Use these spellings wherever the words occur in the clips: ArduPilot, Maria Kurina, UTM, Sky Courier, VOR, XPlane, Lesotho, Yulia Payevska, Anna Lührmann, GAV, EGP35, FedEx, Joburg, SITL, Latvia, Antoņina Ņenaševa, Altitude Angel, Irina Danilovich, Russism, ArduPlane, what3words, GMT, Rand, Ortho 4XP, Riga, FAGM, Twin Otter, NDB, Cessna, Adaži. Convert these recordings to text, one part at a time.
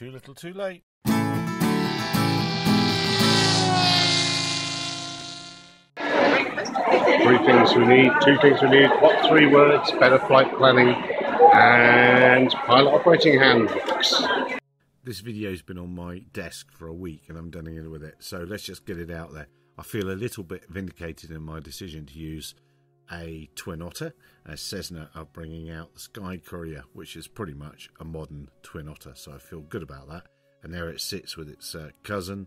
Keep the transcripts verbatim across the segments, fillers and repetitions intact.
Too little, too late. Three things we need, two things we need, what three words, better flight planning, and pilot operating handbooks. This video's been on my desk for a week and I'm done with it, so let's just get it out there. I feel a little bit vindicated in my decision to use a Twin Otter, as Cessna are bringing out the Sky Courier, which is pretty much a modern Twin Otter, so I feel good about that. And there it sits with its uh, cousin,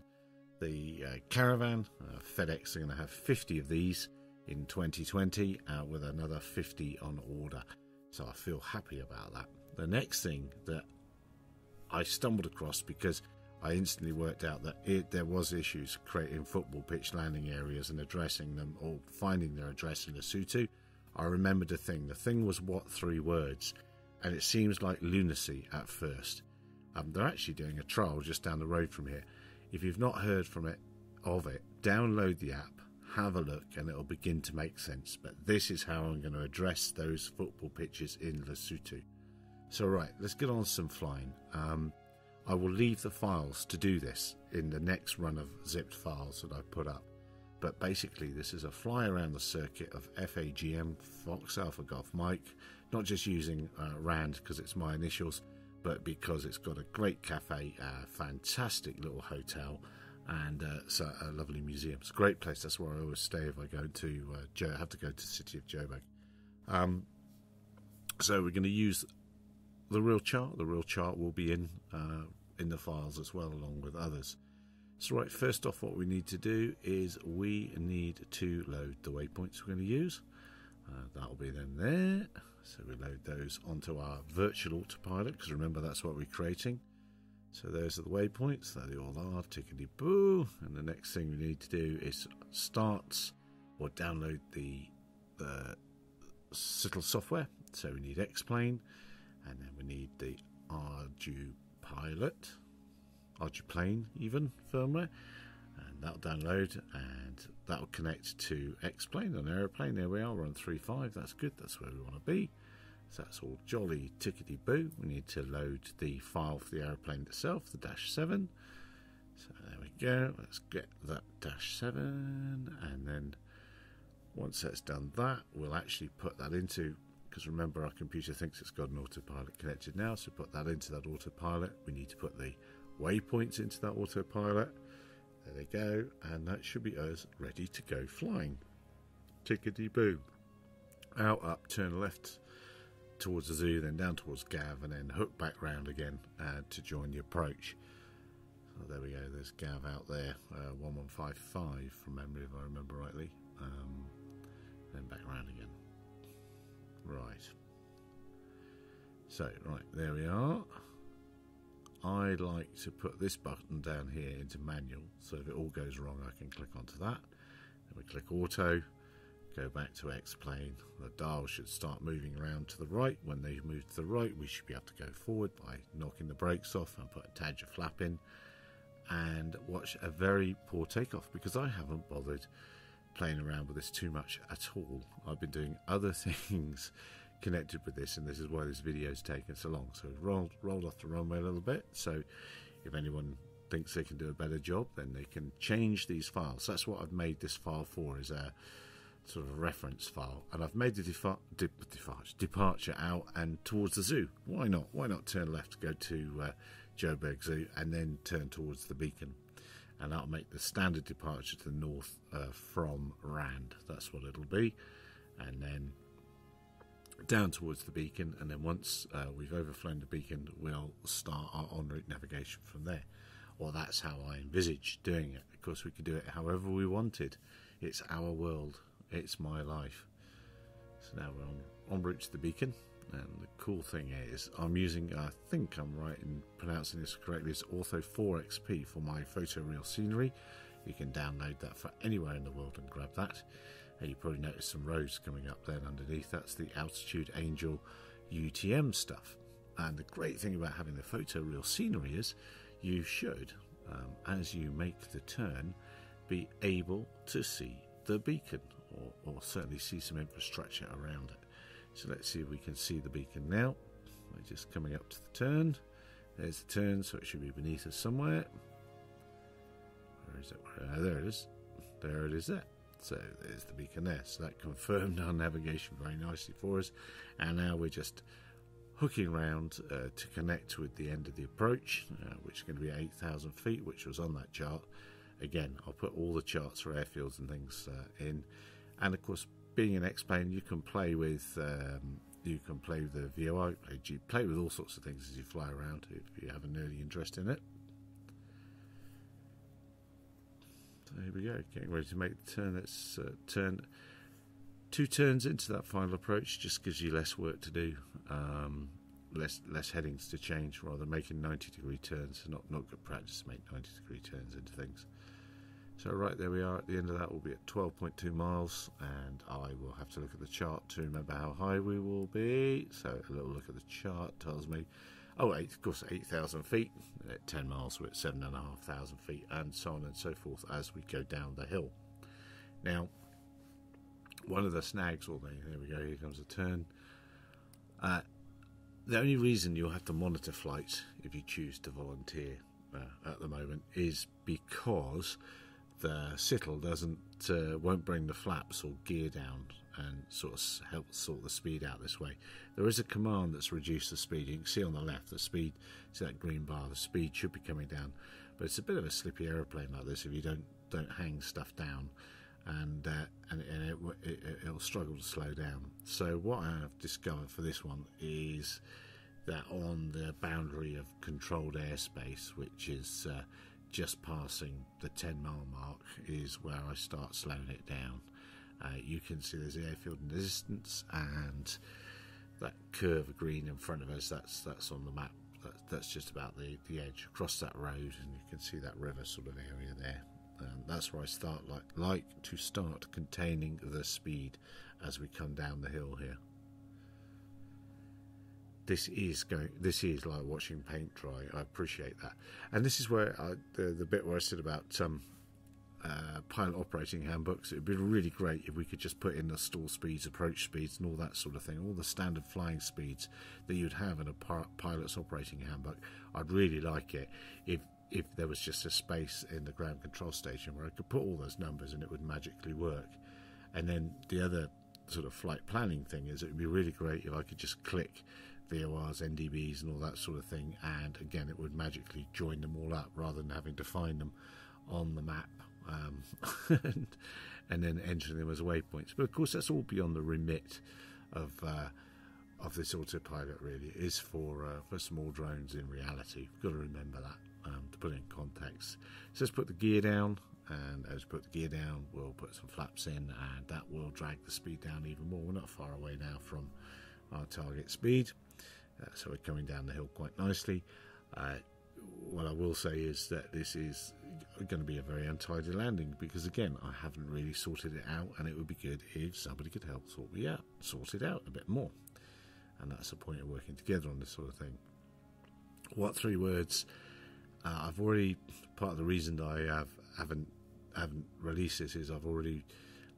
the uh, Caravan. uh, FedEx are going to have fifty of these in twenty twenty, uh, with another fifty on order, so I feel happy about that. The next thing that I stumbled across, because I instantly worked out that it, there was issues creating football pitch landing areas and addressing them, or finding their address in Lesotho, I remembered a thing. The thing was what three words, and it seems like lunacy at first. Um, they're actually doing a trial just down the road from here. If you've not heard from it, of it, download the app, have a look, and it'll begin to make sense. But this is how I'm going to address those football pitches in Lesotho. So right, let's get on some flying. Um, I will leave the files to do this in the next run of zipped files that I put up. But basically this is a fly around the circuit of F A G M, Fox Alpha Golf Mike, not just using uh, RAND because it's my initials, but because it's got a great cafe, a fantastic little hotel, and uh, it's a, a lovely museum. It's a great place. That's where I always stay if I go to, uh, I have to go to the city of Joburg. Um, so we're going to use the real chart. The real chart will be in uh, in the files as well, along with others. So right, first off, what we need to do is we need to load the waypoints we're going to use. Uh, that'll be then there. So we load those onto our virtual autopilot, because remember, that's what we're creating. So those are the waypoints. They all are tickety-boo. And the next thing we need to do is start or download the, the S I T L software. So we need XPlane. And then we need the ArduPilot, ArduPlane even, firmware. And that'll download, and that'll connect to XPlane on Aeroplane. There we are, we're on three point five. That's good, that's where we want to be. So that's all jolly tickety-boo. We need to load the file for the aeroplane itself, the dash seven. So there we go, let's get that dash seven. And then once that's done that, we'll actually put that into, because remember, our computer thinks it's got an autopilot connected now, so put that into that autopilot. We need to put the waypoints into that autopilot. There they go, and that should be us ready to go flying. Tickety-boo. Out, up, turn left towards the zoo, then down towards G A V, and then hook back round again uh, to join the approach. So there we go, there's G A V out there, uh, one one five five from memory, if I remember rightly. Um, then back round again. Right, so right, there we are. I like to put this button down here into manual, so if it all goes wrong I can click onto that. Then we click auto, go back to XPlane. The dial should start moving around to the right. When they move to the right, we should be able to go forward by knocking the brakes off and put a tad of flap in, and watch a very poor takeoff, because I haven't bothered playing around with this too much at all. I've been doing other things connected with this, and this is why this video's taken so long. So we've rolled, rolled off the runway a little bit, so if anyone thinks they can do a better job, then they can change these files. That's what I've made this file for, is a sort of reference file, and I've made the defa de defa departure out and towards the zoo. Why not? Why not turn left, go to uh, Joburg Zoo, and then turn towards the beacon? And that'll make the standard departure to the north uh, from Rand. That's what it'll be. And then down towards the beacon. And then once uh, we've overflown the beacon, we'll start our en route navigation from there. Well, that's how I envisage doing it. Of course, we could do it however we wanted. It's our world. It's my life. So now we're on en route to the beacon. And the cool thing is, I'm using, I think I'm right in pronouncing this correctly, it's Ortho four X P for my photoreal scenery. You can download that for anywhere in the world and grab that. And you probably noticed some roads coming up then underneath. That's the Altitude Angel U T M stuff. And the great thing about having the photoreal scenery is you should, um, as you make the turn, be able to see the beacon, or, or certainly see some infrastructure around it. So let's see if we can see the beacon now. We're just coming up to the turn. There's the turn, so it should be beneath us somewhere. Where is it? Uh, there it is. There it is there. So there's the beacon there. So that confirmed our navigation very nicely for us. And now we're just hooking round uh, to connect with the end of the approach, uh, which is going to be eight thousand feet, which was on that chart. Again, I'll put all the charts for airfields and things uh, in. And of course, being an X plane, you can play with um, you can play with the V O R, you play with all sorts of things as you fly around if you have an early interest in it. So here we go, getting ready to make the turn. Let's uh, turn two turns into that final approach. Just gives you less work to do, um, less less headings to change, rather than making ninety degree turns. So not not good practice to make ninety degree turns into things. So right, there we are. At the end of that, we'll be at twelve point two miles, and I will have to look at the chart to remember how high we will be. So a little look at the chart tells me, oh, eight, of course, eight thousand feet. At ten miles, we're at seven thousand five hundred feet, and so on and so forth as we go down the hill. Now, one of the snags, or the, there we go, here comes a turn. Uh, the only reason you'll have to monitor flights if you choose to volunteer uh, at the moment is because the S I T L doesn't uh, won't bring the flaps or gear down and sort of help sort the speed out this way. There is a command that's reduced the speed. You can see on the left the speed, see that green bar, the speed should be coming down, but it's a bit of a slippy aeroplane like this if you don't don't hang stuff down, and uh, and, and it, it, it'll struggle to slow down. So what I've discovered for this one is that on the boundary of controlled airspace, which is uh, just passing the ten mile mark, is where I start slowing it down. Uh, you can see there's the airfield in the distance, and that curve of green in front of us, that's that's on the map, that, that's just about the, the edge across that road, and you can see that river sort of area there, and that's where I start like like to start containing the speed as we come down the hill here. This is going. This is like watching paint dry. I appreciate that, and this is where I, the the bit where I said about um, uh, pilot operating handbooks. It'd be really great if we could just put in the stall speeds, approach speeds, and all that sort of thing. All the standard flying speeds that you'd have in a pilot's operating handbook. I'd really like it if if there was just a space in the ground control station where I could put all those numbers and it would magically work. And then the other sort of flight planning thing is, it would be really great if I could just click V O Rs, N D Bs and all that sort of thing, and again it would magically join them all up rather than having to find them on the map um, and, and then entering them as waypoints. But of course that's all beyond the remit of uh, of this autopilot, really. It is for, uh, for small drones in reality. We've got to remember that um, to put it in context. So let's put the gear down, and as we put the gear down we'll put some flaps in, and that will drag the speed down even more. We're not far away now from our target speed. Uh, so we're coming down the hill quite nicely. Uh, what I will say is that this is going to be a very untidy landing, because again I haven't really sorted it out, and it would be good if somebody could help sort me out, sort it out a bit more. And that's the point of working together on this sort of thing. What three words? Uh, I've already, part of the reason I have haven't haven't released this is I've already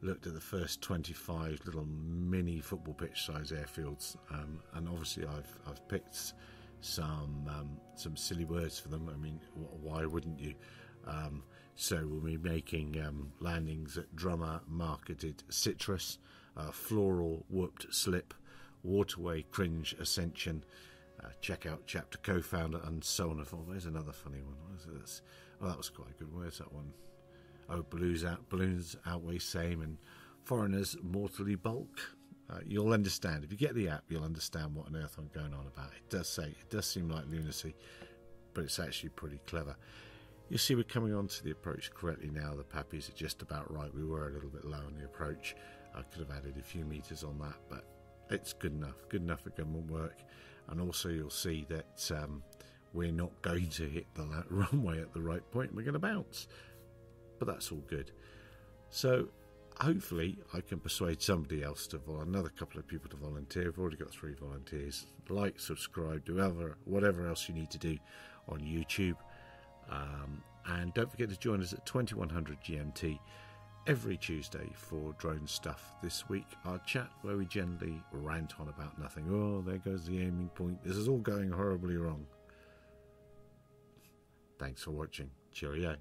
looked at the first twenty-five little mini football pitch size airfields, um, and obviously I've, I've picked some um, some silly words for them. I mean, why wouldn't you? Um, so we'll be making um, landings at Drummer Marketed Citrus, uh, Floral Whooped Slip, Waterway Cringe Ascension, uh, Checkout Chapter Co-Founder, and so on and forth. There's another funny one. What is this? Oh, that was quite a good word, that one. Oh, balloons, out, balloons outweigh same, and foreigners mortally bulk. Uh, you'll understand. If you get the app, you'll understand what on earth I'm going on about. It does say, it does seem like lunacy, but it's actually pretty clever. You see, we're coming onto the approach correctly now. The pappies are just about right. We were a little bit low on the approach. I could have added a few meters on that, but it's good enough. Good enough for government work. And also you'll see that um, we're not going to hit the runway at the right point. We're going to bounce. But that's all good. So hopefully I can persuade somebody else to volunteer, another couple of people to volunteer. We've already got three volunteers. Like, subscribe, do whatever, whatever else you need to do on YouTube. Um, and don't forget to join us at twenty-one hundred G M T every Tuesday for Drone Stuff This Week, our chat where we generally rant on about nothing. Oh, there goes the aiming point. This is all going horribly wrong. Thanks for watching. Cheerio.